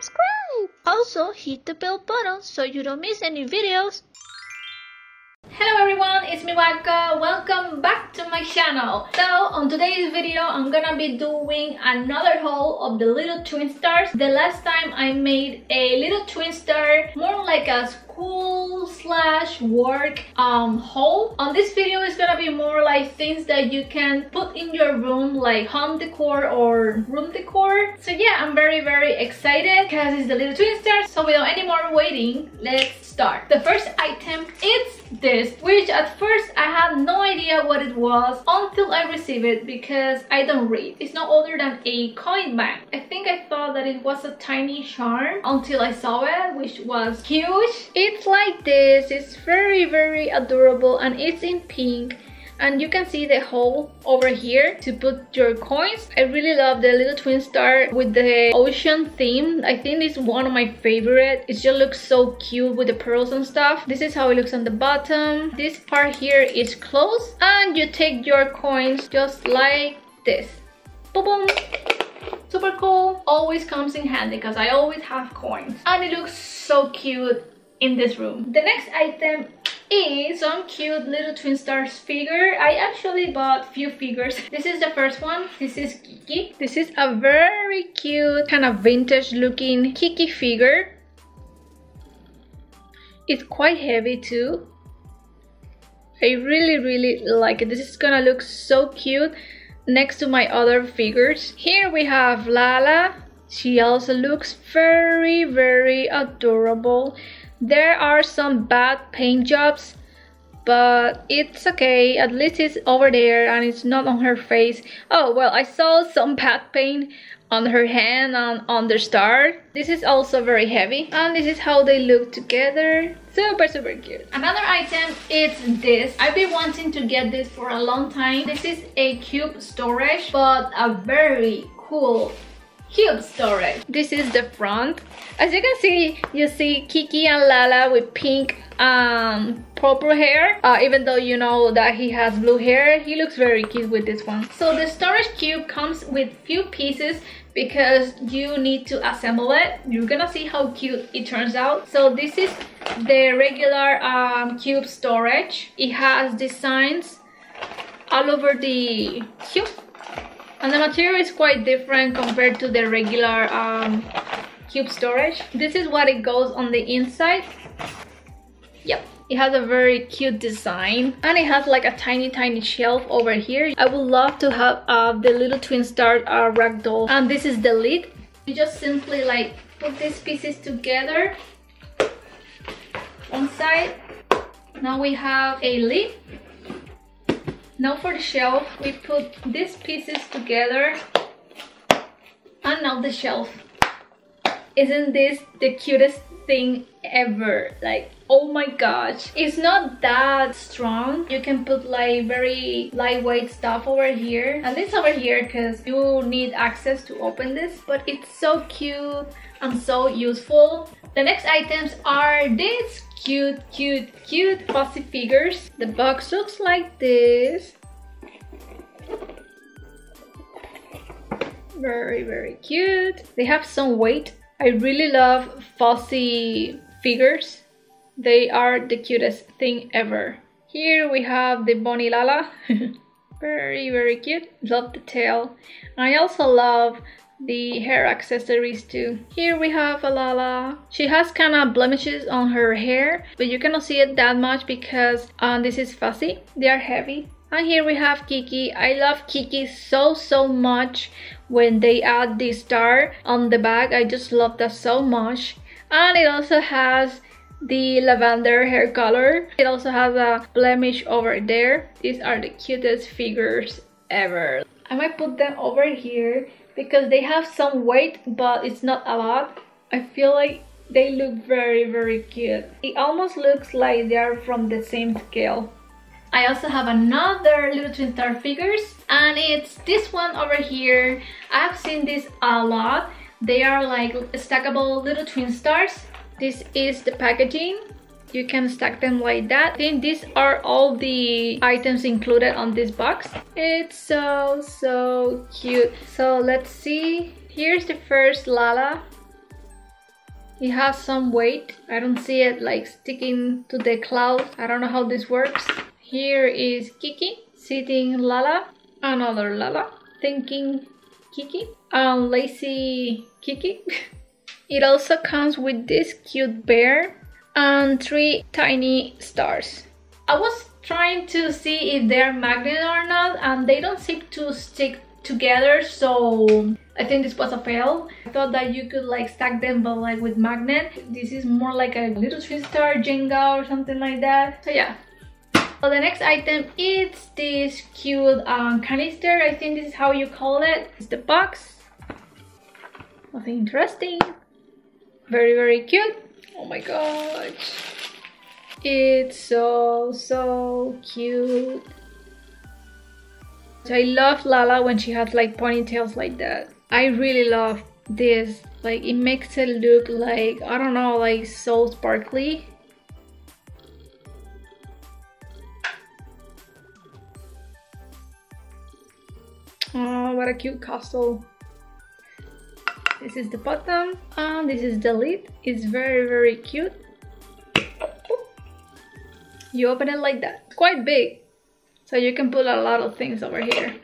subscribe. Also hit the bell button so you don't miss any videos. Hello everyone, it's Miwako. Welcome back to my channel. So on today's video I'm gonna be doing another haul of the Little Twin Stars. The last time I made a Little Twin Star more like a school slash work haul. On this video it's gonna be more like things that you can put in your room, like home decor or room decor. So yeah, I'm very excited because it's the Little Twin Stars. So without any more waiting, let's start. The first item is this, which at first I had no idea what it was until I received it because I don't read. It's no older than a coin bank. I think I thought that it was a tiny charm until I saw it, which was huge. It's like this. It's very adorable and it's in pink. And you can see the hole over here to put your coins. I really love the Little Twin Star with the ocean theme. I think it's one of my favorite. It just looks so cute with the pearls and stuff. This is how it looks on the bottom. This part here is closed and you take your coins just like this. Boom, boom. Super cool. Always comes in handy because I always have coins. And it looks so cute in this room. The next item is some cute Little Twin Stars figure. I actually bought few figures. This is the first one. This is Kiki. This is a very cute kind of vintage looking Kiki figure. It's quite heavy too. I really like it. This is gonna look so cute next to my other figures. Here we have Lala. She also looks very adorable. There are some bad paint jobs, but it's okay. At least it's over there and it's not on her face. Oh, well, I saw some bad paint on her hand and on the star. This is also very heavy. And this is how they look together. Super cute. Another item is this. I've been wanting to get this for a long time. This is a cube storage, but a very cool cube storage. This is the front. As you can see, you see Kiki and Lala with pink purple hair. Even though you know that he has blue hair, he looks very cute with this one. So the storage cube comes with few pieces because you need to assemble it. You're gonna see how cute it turns out. So this is the regular cube storage. It has designs all over the cube. And the material is quite different compared to the regular cube storage. This is what it goes on the inside. Yep, it has a very cute design. And it has like a tiny shelf over here. I would love to have the Little Twin Star ragdoll. And this is the lid. You just simply like put these pieces together. One side. Now we have a lid. Now for the shelf, we put these pieces together and now the shelf. Isn't this the cutest thing ever? Like, oh my gosh. It's not that strong. You can put like very lightweight stuff over here. And this over here because you need access to open this. But it's so cute and so useful. The next items are these cute fuzzy figures. The box looks like this. Very cute. They have some weight. I really love fuzzy figures. They are the cutest thing ever. Here we have the bunny Lala. Very cute. Love the tail. I also love the hair accessories too. Here we have Lala. She has kind of blemishes on her hair, but you cannot see it that much because this is fuzzy. They are heavy. And here we have Kiki. I love Kiki so much. When they add the star on the back, I just love that so much. And it also has the lavender hair color. It also has a blemish over there. These are the cutest figures ever. I might put them over here because they have some weight, but it's not a lot. I feel like they look very cute. It almost looks like they are from the same scale. I also have another Little Twin Star figures, and it's this one over here. I have seen this a lot. They are like stackable Little Twin Stars. This is the packaging. You can stack them like that. I think these are all the items included on this box. It's so cute. So let's see. Here's the first Lala. It has some weight. I don't see it like sticking to the cloud. I don't know how this works. Here is Kiki sitting Lala, another Lala thinking Kiki, lazy Kiki. It also comes with this cute bear and three tiny stars. I was trying to see if they're magnet or not, and they don't seem to stick together, so I think this was a fail. I thought that you could like stack them but like with magnet. This is more like a Little Twin Star Jenga or something like that. So yeah. So the next item is this cute canister. I think this is how you call it. It's the box. Nothing interesting. Very, very cute. Oh my gosh. It's so cute. So I love Lala when she has like ponytails like that. I really love this. Like it makes it look like, I don't know, like so sparkly. Oh, what a cute castle. This is the bottom and this is the lid. It's very, very cute. You open it like that. It's quite big, so you can put a lot of things over here.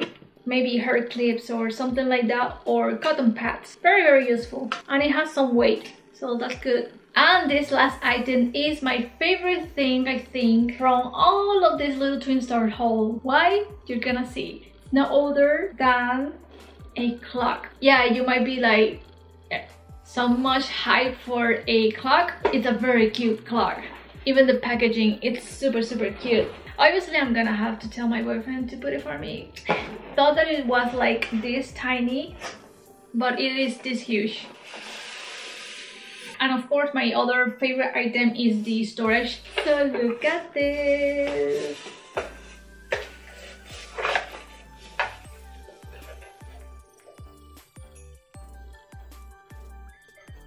Maybe hair clips or something like that, or cotton pads. Very, very useful. And it has some weight, so that's good. And this last item is my favorite thing, I think, from all of this Little Twin Star haul. Why? You're gonna see. No older than a clock. Yeah, you might be like, so much hype for a clock. It's a very cute clock. Even the packaging, it's super, super cute. Obviously, I'm gonna have to tell my boyfriend to put it for me. Thought that it was like this tiny, but it is this huge. And of course, my other favorite item is the storage. So look at this.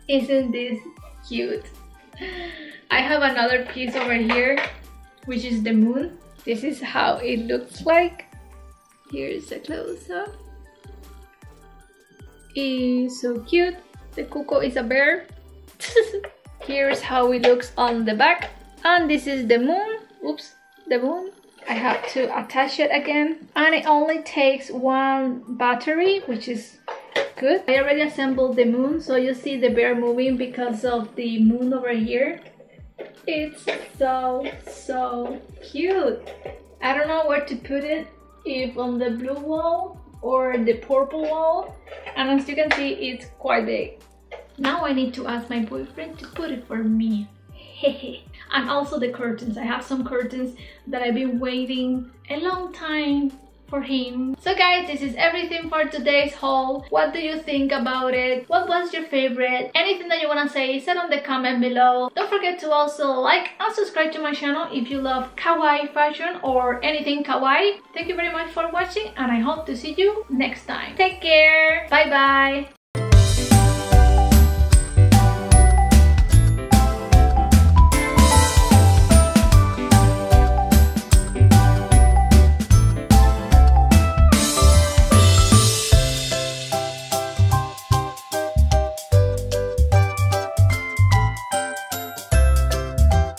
Isn't this cute? I have another piece over here, which is the moon. This is how it looks like. Here's a close-up. It's so cute. The cuckoo is a bear. Here's how it looks on the back. And this is the moon. Oops, the moon. I have to attach it again. And it only takes one battery, which is good. I already assembled the moon, so you see the bear moving because of the moon over here. It's so cute. I don't know where to put it, if on the blue wall or the purple wall, and as you can see, it's quite big. Now I need to ask my boyfriend to put it for me. And also the curtains. I have some curtains that I've been waiting a long time for him. So guys, this is everything for today's haul. What do you think about it? What was your favorite? Anything that you wanna say, say on the comment below. Don't forget to also like and subscribe to my channel if you love kawaii fashion or anything kawaii. Thank you very much for watching, and I hope to see you next time. Take care. Bye bye.